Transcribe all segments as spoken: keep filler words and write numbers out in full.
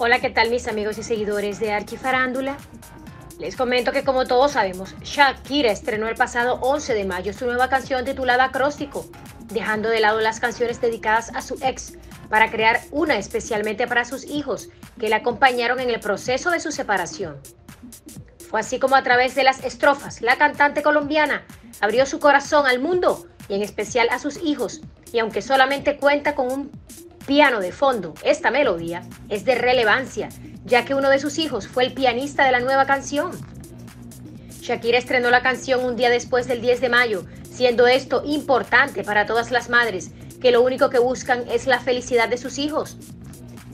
Hola, ¿qué tal mis amigos y seguidores de Archifarándula? Les comento que, como todos sabemos, Shakira estrenó el pasado once de mayo su nueva canción titulada Acróstico, dejando de lado las canciones dedicadas a su ex para crear una especialmente para sus hijos que la acompañaron en el proceso de su separación. Fue así como, a través de las estrofas, la cantante colombiana abrió su corazón al mundo y en especial a sus hijos, y aunque solamente cuenta con un piano de fondo, esta melodía es de relevancia, ya que uno de sus hijos fue el pianista de la nueva canción. Shakira estrenó la canción un día después del diez de mayo, siendo esto importante para todas las madres, que lo único que buscan es la felicidad de sus hijos.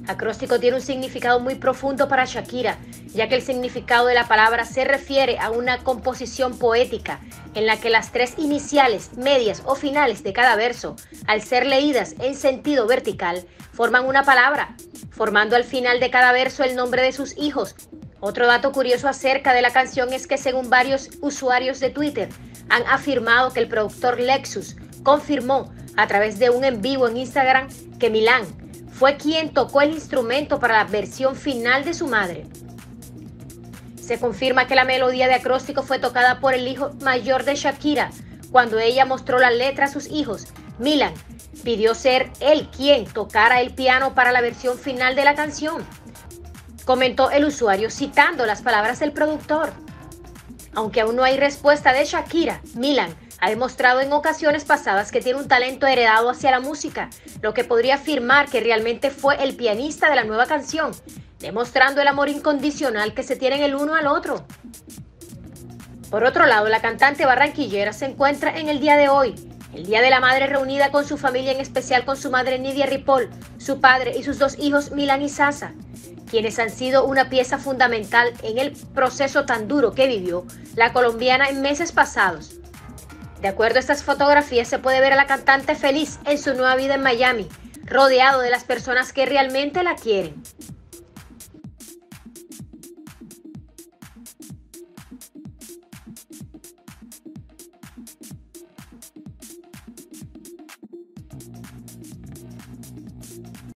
Acróstico tiene un significado muy profundo para Shakira, ya que el significado de la palabra se refiere a una composición poética en la que las tres iniciales, medias o finales de cada verso, al ser leídas en sentido vertical, forman una palabra, formando al final de cada verso el nombre de sus hijos. Otro dato curioso acerca de la canción es que, según varios usuarios de Twitter, han afirmado que el productor Lexus confirmó a través de un en vivo en Instagram que Milan fue quien tocó el instrumento para la versión final de su madre. Se confirma que la melodía de Acróstico fue tocada por el hijo mayor de Shakira. Cuando ella mostró la letra a sus hijos, Milan pidió ser él quien tocara el piano para la versión final de la canción, comentó el usuario citando las palabras del productor. Aunque aún no hay respuesta de Shakira, Milan ha demostrado en ocasiones pasadas que tiene un talento heredado hacia la música, lo que podría afirmar que realmente fue el pianista de la nueva canción, demostrando el amor incondicional que se tienen el uno al otro. Por otro lado, la cantante barranquillera se encuentra en el día de hoy, el Día de la Madre, reunida con su familia, en especial con su madre Nidia Ripoll, su padre y sus dos hijos Milan y Sasha, quienes han sido una pieza fundamental en el proceso tan duro que vivió la colombiana en meses pasados. De acuerdo a estas fotografías, se puede ver a la cantante feliz en su nueva vida en Miami, rodeado de las personas que realmente la quieren.